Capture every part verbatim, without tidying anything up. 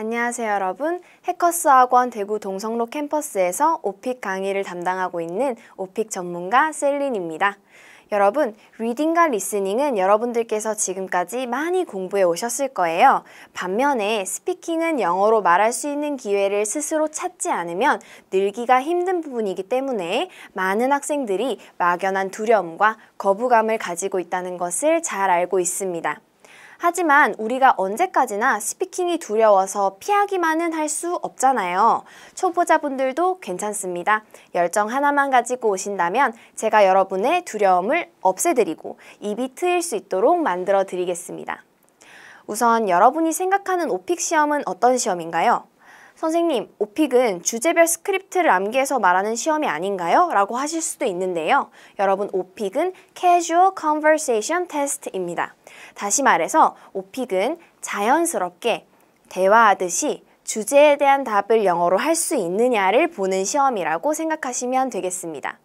안녕하세요 여러분, 해커스 학원 대구 동성로 캠퍼스에서 오픽 강의를 담당하고 있는 오픽 전문가 셀린입니다. 여러분, 리딩과 리스닝은 여러분들께서 지금까지 많이 공부해 오셨을 거예요. 반면에 스피킹은 영어로 말할 수 있는 기회를 스스로 찾지 않으면 늘기가 힘든 부분이기 때문에 많은 학생들이 막연한 두려움과 거부감을 가지고 있다는 것을 잘 알고 있습니다. 하지만 우리가 언제까지나 스피킹이 두려워서 피하기만은 할 수 없잖아요. 초보자분들도 괜찮습니다. 열정 하나만 가지고 오신다면 제가 여러분의 두려움을 없애드리고 입이 트일 수 있도록 만들어 드리겠습니다. 우선 여러분이 생각하는 오픽 시험은 어떤 시험인가요? 선생님, 오픽은 주제별 스크립트를 암기해서 말하는 시험이 아닌가요? 라고 하실 수도 있는데요. 여러분, 오픽은 Casual Conversation Test입니다. 다시 말해서 오픽은 자연스럽게 대화하듯이 주제에 대한 답을 영어로 할 수 있느냐를 보는 시험이라고 생각하시면 되겠습니다.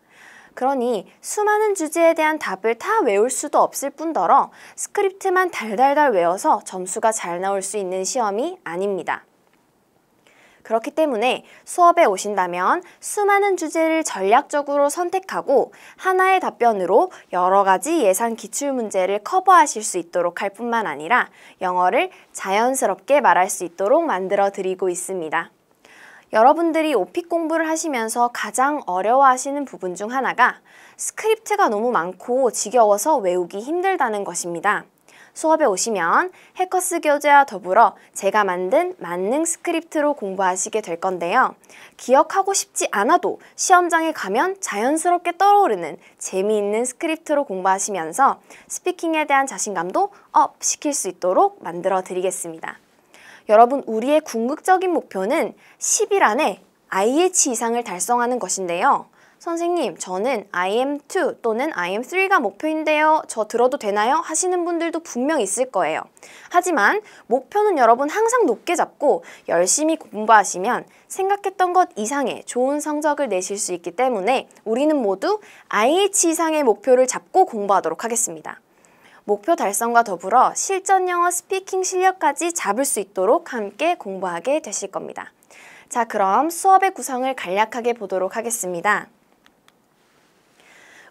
그러니 수많은 주제에 대한 답을 다 외울 수도 없을 뿐더러 스크립트만 달달달 외워서 점수가 잘 나올 수 있는 시험이 아닙니다. 그렇기 때문에 수업에 오신다면 수많은 주제를 전략적으로 선택하고 하나의 답변으로 여러 가지 예상 기출문제를 커버하실 수 있도록 할 뿐만 아니라 영어를 자연스럽게 말할 수 있도록 만들어 드리고 있습니다. 여러분들이 오픽 공부를 하시면서 가장 어려워하시는 부분 중 하나가 스크립트가 너무 많고 지겨워서 외우기 힘들다는 것입니다. 수업에 오시면 해커스 교재와 더불어 제가 만든 만능 스크립트로 공부하시게 될 건데요. 기억하고 싶지 않아도 시험장에 가면 자연스럽게 떠오르는 재미있는 스크립트로 공부하시면서 스피킹에 대한 자신감도 업 시킬 수 있도록 만들어 드리겠습니다. 여러분, 우리의 궁극적인 목표는 십 일 안에 아이 에이치 이상을 달성하는 것인데요. 선생님, 저는 아이 엠 투 또는 아이 엠 쓰리가 목표인데요. 저 들어도 되나요? 하시는 분들도 분명 있을 거예요. 하지만 목표는 여러분 항상 높게 잡고 열심히 공부하시면 생각했던 것 이상의 좋은 성적을 내실 수 있기 때문에 우리는 모두 아이 에이치 이상의 목표를 잡고 공부하도록 하겠습니다. 목표 달성과 더불어 실전 영어 스피킹 실력까지 잡을 수 있도록 함께 공부하게 되실 겁니다. 자, 그럼 수업의 구성을 간략하게 보도록 하겠습니다.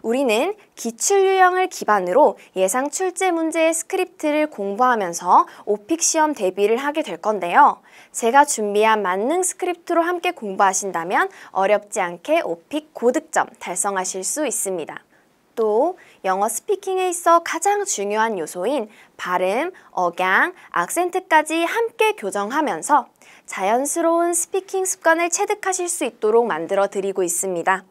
우리는 기출 유형을 기반으로 예상 출제 문제의 스크립트를 공부하면서 오픽 시험 대비를 하게 될 건데요. 제가 준비한 만능 스크립트로 함께 공부하신다면 어렵지 않게 오픽 고득점 달성하실 수 있습니다. 또 영어 스피킹에 있어 가장 중요한 요소인 발음, 억양, 악센트까지 함께 교정하면서 자연스러운 스피킹 습관을 체득하실 수 있도록 만들어 드리고 있습니다.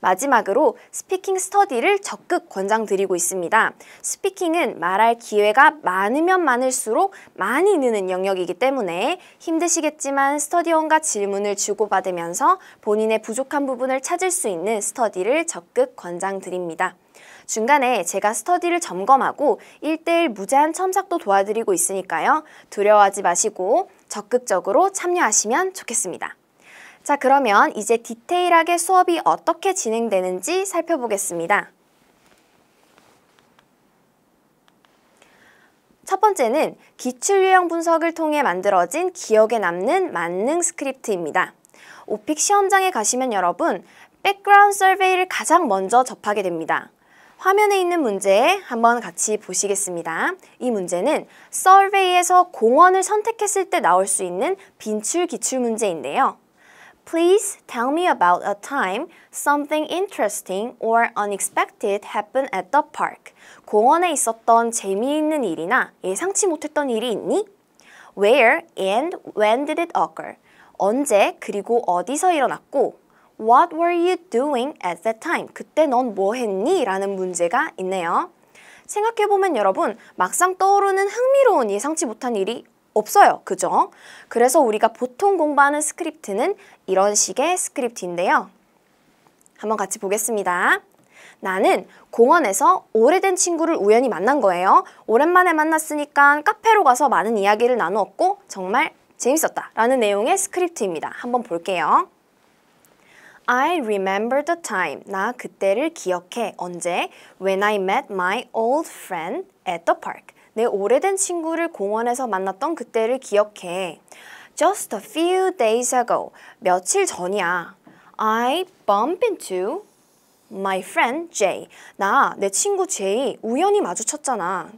마지막으로 스피킹 스터디를 적극 권장드리고 있습니다. 스피킹은 말할 기회가 많으면 많을수록 많이 느는 영역이기 때문에 힘드시겠지만 스터디원과 질문을 주고받으면서 본인의 부족한 부분을 찾을 수 있는 스터디를 적극 권장드립니다. 중간에 제가 스터디를 점검하고 일 대 일 무제한 첨삭도 도와드리고 있으니까요. 두려워하지 마시고 적극적으로 참여하시면 좋겠습니다. 자, 그러면 이제 디테일하게 수업이 어떻게 진행되는지 살펴보겠습니다. 첫 번째는 기출 유형 분석을 통해 만들어진 기억에 남는 만능 스크립트입니다. 오픽 시험장에 가시면 여러분, 백그라운드 서베이를 가장 먼저 접하게 됩니다. 화면에 있는 문제 한번 같이 보시겠습니다. 이 문제는 서베이에서 공원을 선택했을 때 나올 수 있는 빈출 기출 문제인데요. Please tell me about a time something interesting or unexpected happened at the park. 공원에 있었던 재미있는 일이나 예상치 못했던 일이 있니? Where and when did it occur? 언제 그리고 어디서 일어났고? What were you doing at that time? 그때 넌 뭐 했니? 라는 문제가 있네요. 생각해보면 여러분, 막상 떠오르는 흥미로운 예상치 못한 일이 없어요. 그죠? 그래서 우리가 보통 공부하는 스크립트는 이런 식의 스크립트인데요. 한번 같이 보겠습니다. 나는 공원에서 오래된 친구를 우연히 만난 거예요. 오랜만에 만났으니까 카페로 가서 많은 이야기를 나누었고 정말 재밌었다 라는 내용의 스크립트입니다. 한번 볼게요. I remember the time. 나 그때를 기억해. 언제? When I met my old friend at the park. 내 오래된 친구를 공원에서 만났던 그때를 기억해. Just a few days ago, 며칠 전이야. I bump into my friend Jay. 나 내 친구 Jay 우연히 마주쳤잖아.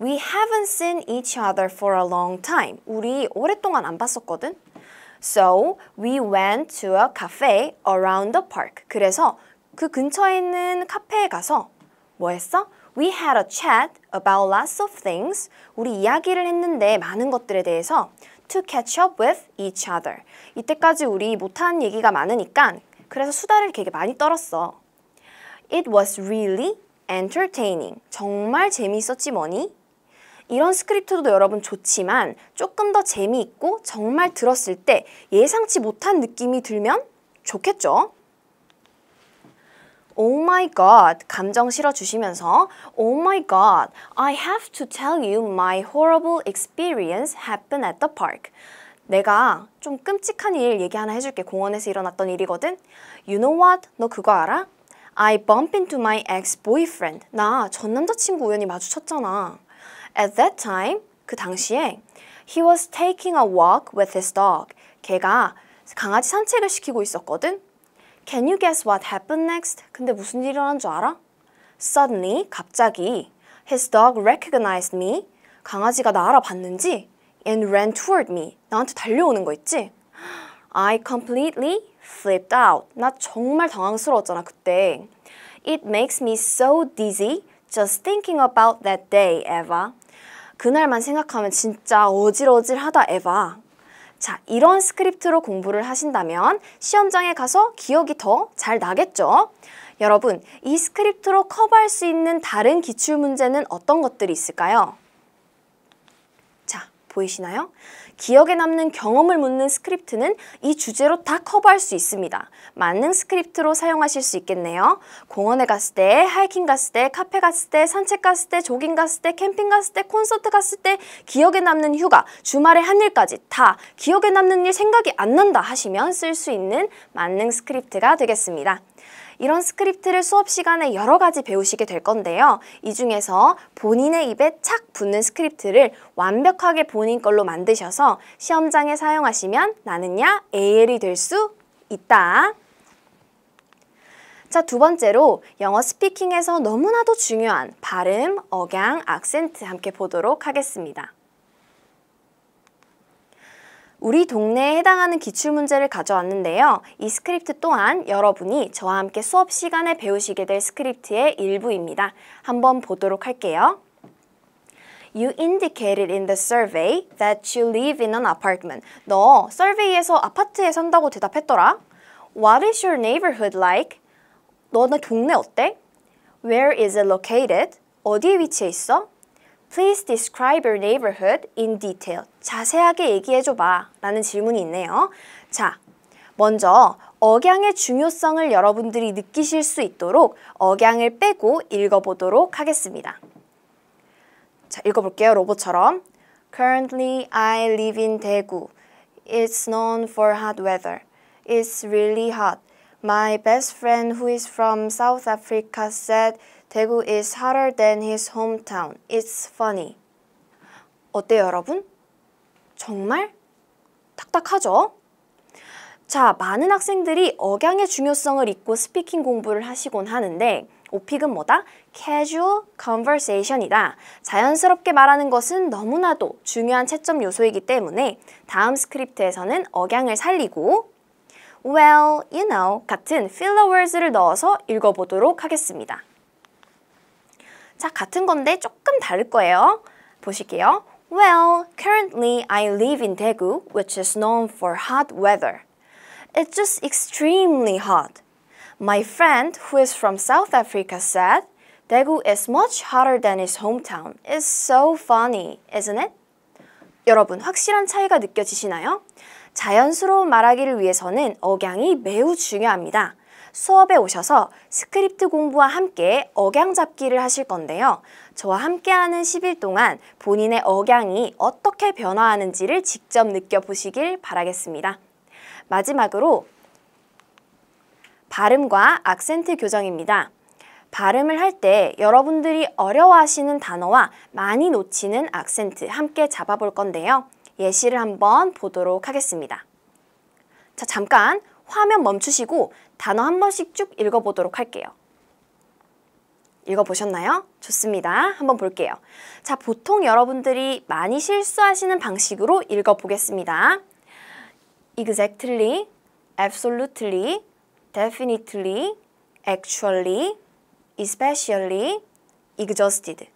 We haven't seen each other for a long time. 우리 오랫동안 안 봤었거든. So we went to a cafe around the park. 그래서 그 근처에 있는 카페에 가서 뭐 했어? We had a chat about lots of things. 우리 이야기를 했는데 많은 것들에 대해서 to catch up with each other. 이때까지 우리 못한 얘기가 많으니까 그래서 수다를 되게 많이 떨었어. It was really entertaining. 정말 재미있었지 뭐니? 이런 스크립트도 여러분 좋지만 조금 더 재미있고 정말 들었을 때 예상치 못한 느낌이 들면 좋겠죠? Oh my god, 감정 실어주시면서 Oh my god, I have to tell you my horrible experience happened at the park. 내가 좀 끔찍한 일 얘기 하나 해줄게. 공원에서 일어났던 일이거든? You know what? 너 그거 알아? I bump into my ex-boyfriend. 나 전 남자친구 우연히 마주쳤잖아. At that time, 그 당시에 He was taking a walk with his dog. 걔가 강아지 산책을 시키고 있었거든? Can you guess what happened next? 근데 무슨 일이 일어난 줄 알아? Suddenly, 갑자기 His dog recognized me. 강아지가 나 알아봤는지 And ran toward me. 나한테 달려오는 거 있지? I completely flipped out. 나 정말 당황스러웠잖아, 그때. It makes me so dizzy just thinking about that day, Eva. 그날만 생각하면 진짜 어질어질하다, 에바. 자, 이런 스크립트로 공부를 하신다면 시험장에 가서 기억이 더 잘 나겠죠? 여러분, 이 스크립트로 커버할 수 있는 다른 기출문제는 어떤 것들이 있을까요? 자, 보이시나요? 기억에 남는 경험을 묻는 스크립트는 이 주제로 다 커버할 수 있습니다. 만능 스크립트로 사용하실 수 있겠네요. 공원에 갔을 때, 하이킹 갔을 때, 카페 갔을 때, 산책 갔을 때, 조깅 갔을 때, 캠핑 갔을 때, 콘서트 갔을 때, 기억에 남는 휴가, 주말에 한 일까지 다 기억에 남는 일 생각이 안 난다 하시면 쓸 수 있는 만능 스크립트가 되겠습니다. 이런 스크립트를 수업 시간에 여러 가지 배우시게 될 건데요. 이 중에서 본인의 입에 착 붙는 스크립트를 완벽하게 본인 걸로 만드셔서 시험장에 사용하시면 나는야 에이엘이 될 수 있다. 자, 두 번째로 영어 스피킹에서 너무나도 중요한 발음, 억양, 악센트 함께 보도록 하겠습니다. 우리 동네에 해당하는 기출문제를 가져왔는데요. 이 스크립트 또한 여러분이 저와 함께 수업 시간에 배우시게 될 스크립트의 일부입니다. 한번 보도록 할게요. You indicated in the survey that you live in an apartment. 너 서베이에서 아파트에 산다고 대답했더라. What is your neighborhood like? 너네 동네 어때? Where is it located? 어디에 위치해 있어? Please describe your neighborhood in detail. 자세하게 얘기해줘봐 라는 질문이 있네요. 자, 먼저 억양의 중요성을 여러분들이 느끼실 수 있도록 억양을 빼고 읽어보도록 하겠습니다. 자, 읽어볼게요. 로봇처럼. Currently, I live in Daegu. It's known for hot weather. It's really hot. My best friend who is from South Africa said Daegu is hotter than his hometown. It's funny. 어때요, 여러분? 정말 딱딱하죠? 자, 많은 학생들이 억양의 중요성을 잊고 스피킹 공부를 하시곤 하는데 오픽은 뭐다? Casual conversation이다. 자연스럽게 말하는 것은 너무나도 중요한 채점 요소이기 때문에 다음 스크립트에서는 억양을 살리고 Well, you know 같은 filler words를 넣어서 읽어보도록 하겠습니다. 자, 같은 건데 조금 다를 거예요. 보실게요. Well, currently I live in Daegu, which is known for hot weather. It's just extremely hot. My friend who is from South Africa said, Daegu is much hotter than his hometown. It's so funny, isn't it? 여러분, 확실한 차이가 느껴지시나요? 자연스러운 말하기를 위해서는 억양이 매우 중요합니다. 수업에 오셔서 스크립트 공부와 함께 억양 잡기를 하실 건데요. 저와 함께하는 십 일 동안 본인의 억양이 어떻게 변화하는지를 직접 느껴보시길 바라겠습니다. 마지막으로 발음과 악센트 교정입니다. 발음을 할 때 여러분들이 어려워하시는 단어와 많이 놓치는 악센트 함께 잡아볼 건데요. 예시를 한번 보도록 하겠습니다. 자, 잠깐 화면 멈추시고 단어 한 번씩 쭉 읽어보도록 할게요. 읽어보셨나요? 좋습니다. 한번 볼게요. 자, 보통 여러분들이 많이 실수하시는 방식으로 읽어보겠습니다. Exactly, absolutely, definitely, actually, especially, exhausted.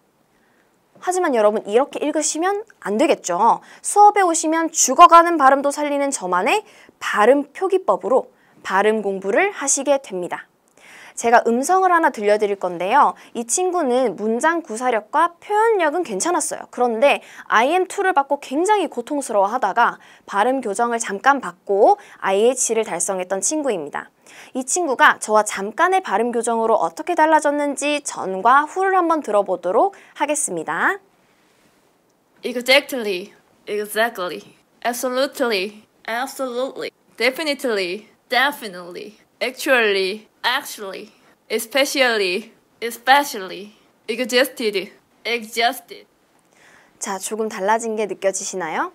하지만 여러분 이렇게 읽으시면 안 되겠죠. 수업에 오시면 죽어가는 발음도 살리는 저만의 발음 표기법으로 발음 공부를 하시게 됩니다. 제가 음성을 하나 들려드릴 건데요. 이 친구는 문장 구사력과 표현력은 괜찮았어요. 그런데 아이엠투를 받고 굉장히 고통스러워하다가 발음 교정을 잠깐 받고 아이에이치를 달성했던 친구입니다. 이 친구가 저와 잠깐의 발음 교정으로 어떻게 달라졌는지 전과 후를 한번 들어보도록 하겠습니다. Exactly, exactly, absolutely, absolutely, definitely, definitely, actually, actually, especially, especially, exhausted, exhausted. 자, 조금 달라진 게 느껴지시나요?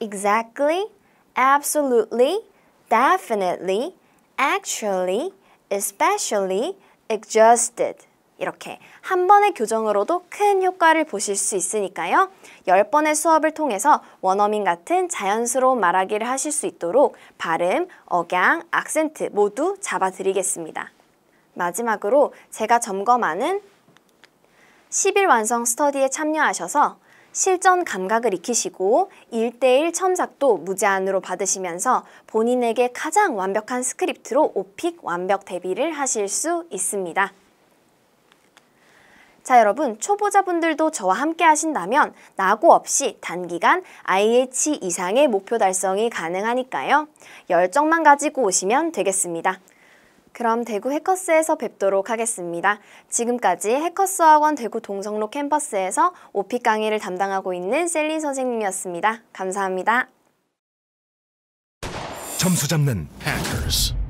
Exactly, absolutely, definitely, actually, especially, exhausted. 이렇게 한 번의 교정으로도 큰 효과를 보실 수 있으니까요. 열 번의 수업을 통해서 원어민 같은 자연스러운 말하기를 하실 수 있도록 발음, 억양, 악센트 모두 잡아드리겠습니다. 마지막으로 제가 점검하는 십 일 완성 스터디에 참여하셔서 실전 감각을 익히시고 일 대 일 첨삭도 무제한으로 받으시면서 본인에게 가장 완벽한 스크립트로 오픽 완벽 대비를 하실 수 있습니다. 자, 여러분 초보자분들도 저와 함께 하신다면 낙오 없이 단기간 아이에이치 이상의 목표 달성이 가능하니까요. 열정만 가지고 오시면 되겠습니다. 그럼 대구 해커스에서 뵙도록 하겠습니다. 지금까지 해커스 학원 대구 동성로 캠퍼스에서 오픽 강의를 담당하고 있는 셀린 선생님이었습니다. 감사합니다. 점수 잡는 Hackers.